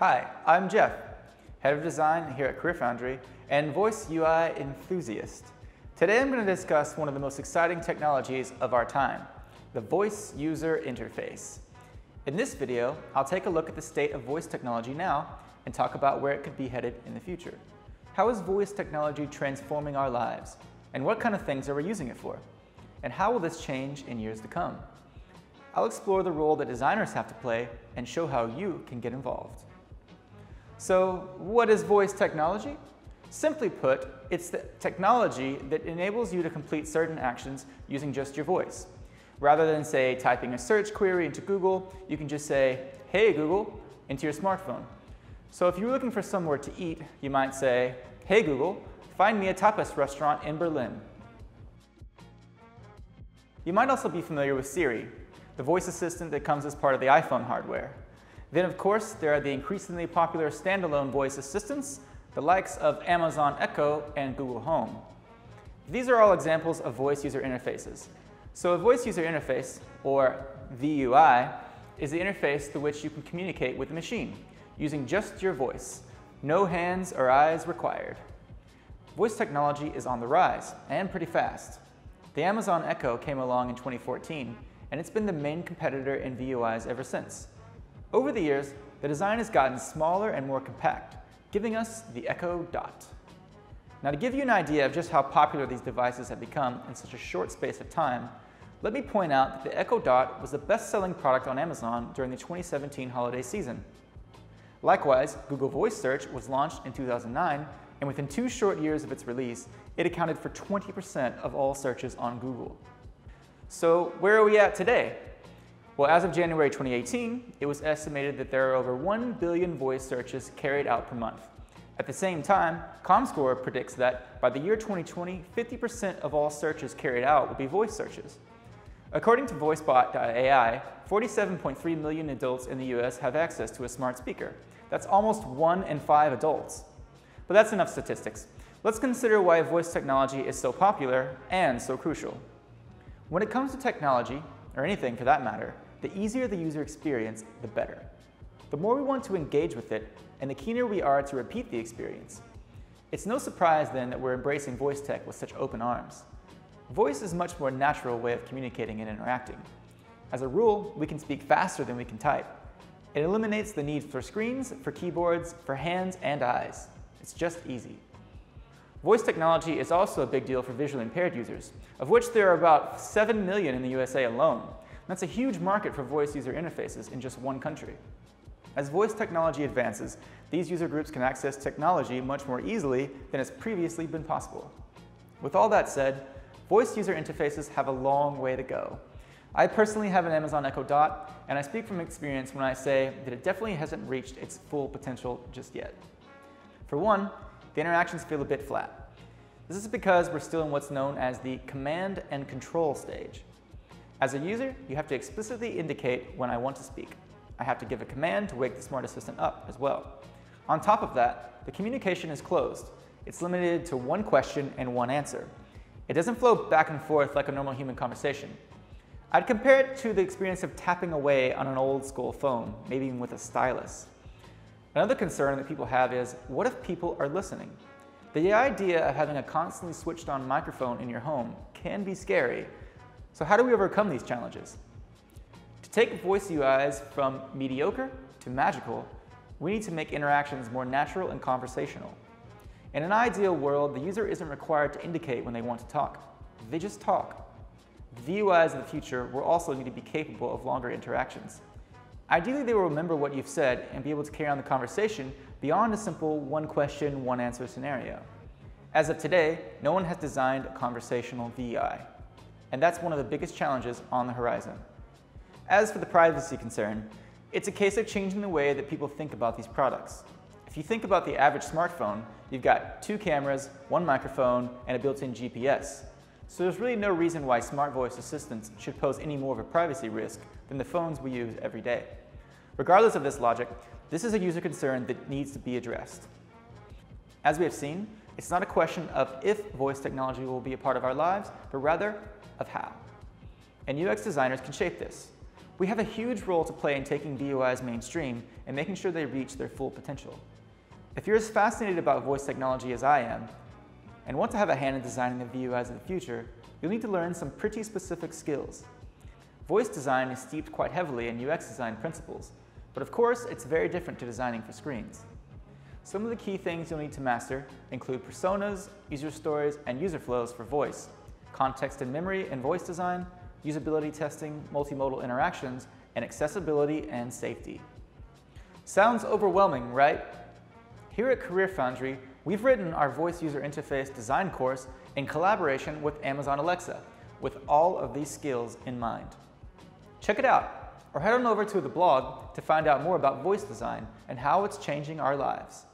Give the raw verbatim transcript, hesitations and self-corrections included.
Hi, I'm Jeff, Head of Design here at Career Foundry and Voice U I enthusiast. Today I'm going to discuss one of the most exciting technologies of our time, the voice user interface. In this video, I'll take a look at the state of voice technology now and talk about where it could be headed in the future. How is voice technology transforming our lives? And what kind of things are we using it for? And how will this change in years to come? I'll explore the role that designers have to play and show how you can get involved. So, what is voice technology? Simply put, it's the technology that enables you to complete certain actions using just your voice. Rather than, say, typing a search query into Google, you can just say, "Hey Google," into your smartphone. So if you're looking for somewhere to eat, you might say, "Hey Google, find me a tapas restaurant in Berlin." You might also be familiar with Siri, the voice assistant that comes as part of the iPhone hardware. Then of course, there are the increasingly popular standalone voice assistants, the likes of Amazon Echo and Google Home. These are all examples of voice user interfaces. So a voice user interface, or V U I, is the interface through which you can communicate with the machine, using just your voice. No hands or eyes required. Voice technology is on the rise, and pretty fast. The Amazon Echo came along in twenty fourteen, and it's been the main competitor in V U Is ever since. Over the years, the design has gotten smaller and more compact, giving us the Echo Dot. Now, to give you an idea of just how popular these devices have become in such a short space of time, let me point out that the Echo Dot was the best-selling product on Amazon during the twenty seventeen holiday season. Likewise, Google Voice Search was launched in two thousand nine, and within two short years of its release, it accounted for twenty percent of all searches on Google. So where are we at today? Well, as of January twenty eighteen, it was estimated that there are over one billion voice searches carried out per month. At the same time, ComScore predicts that by the year twenty twenty, fifty percent of all searches carried out will be voice searches. According to voicebot dot A I, forty-seven point three million adults in the U S have access to a smart speaker. That's almost one in five adults. But that's enough statistics. Let's consider why voice technology is so popular and so crucial. When it comes to technology, or anything for that matter, the easier the user experience, the better. The more we want to engage with it, and the keener we are to repeat the experience. It's no surprise then that we're embracing voice tech with such open arms. Voice is a much more natural way of communicating and interacting. As a rule, we can speak faster than we can type. It eliminates the need for screens, for keyboards, for hands and eyes. It's just easy. Voice technology is also a big deal for visually impaired users, of which there are about seven million in the U S A alone. That's a huge market for voice user interfaces in just one country. As voice technology advances, these user groups can access technology much more easily than has previously been possible. With all that said, voice user interfaces have a long way to go. I personally have an Amazon Echo Dot, and I speak from experience when I say that it definitely hasn't reached its full potential just yet. For one, the interactions feel a bit flat. This is because we're still in what's known as the command and control stage. As a user, you have to explicitly indicate when I want to speak. I have to give a command to wake the smart assistant up as well. On top of that, the communication is closed. It's limited to one question and one answer. It doesn't flow back and forth like a normal human conversation. I'd compare it to the experience of tapping away on an old school phone, maybe even with a stylus. Another concern that people have is, what if people are listening? The idea of having a constantly switched on microphone in your home can be scary. So how do we overcome these challenges? To take voice U Is from mediocre to magical, we need to make interactions more natural and conversational. In an ideal world, the user isn't required to indicate when they want to talk. They just talk. The V U Is of the future will also need to be capable of longer interactions. Ideally, they will remember what you've said and be able to carry on the conversation beyond a simple one question, one answer scenario. As of today, no one has designed a conversational V U I. And that's one of the biggest challenges on the horizon. As for the privacy concern, it's a case of changing the way that people think about these products. If you think about the average smartphone, you've got two cameras, one microphone, and a built-in G P S. So there's really no reason why smart voice assistants should pose any more of a privacy risk than the phones we use every day. Regardless of this logic, this is a user concern that needs to be addressed. As we have seen, it's not a question of if voice technology will be a part of our lives, but rather of how. And U X designers can shape this. We have a huge role to play in taking V U Is mainstream and making sure they reach their full potential. If you're as fascinated about voice technology as I am, and want to have a hand in designing the V U Is of the future, you'll need to learn some pretty specific skills. Voice design is steeped quite heavily in U X design principles, but of course it's very different to designing for screens. Some of the key things you'll need to master include personas, user stories, and user flows for voice, context and memory in voice design, usability testing, multimodal interactions, and accessibility and safety. Sounds overwhelming, right? Here at Career Foundry, we've written our voice user interface design course in collaboration with Amazon Alexa, with all of these skills in mind. Check it out, or head on over to the blog to find out more about voice design and how it's changing our lives.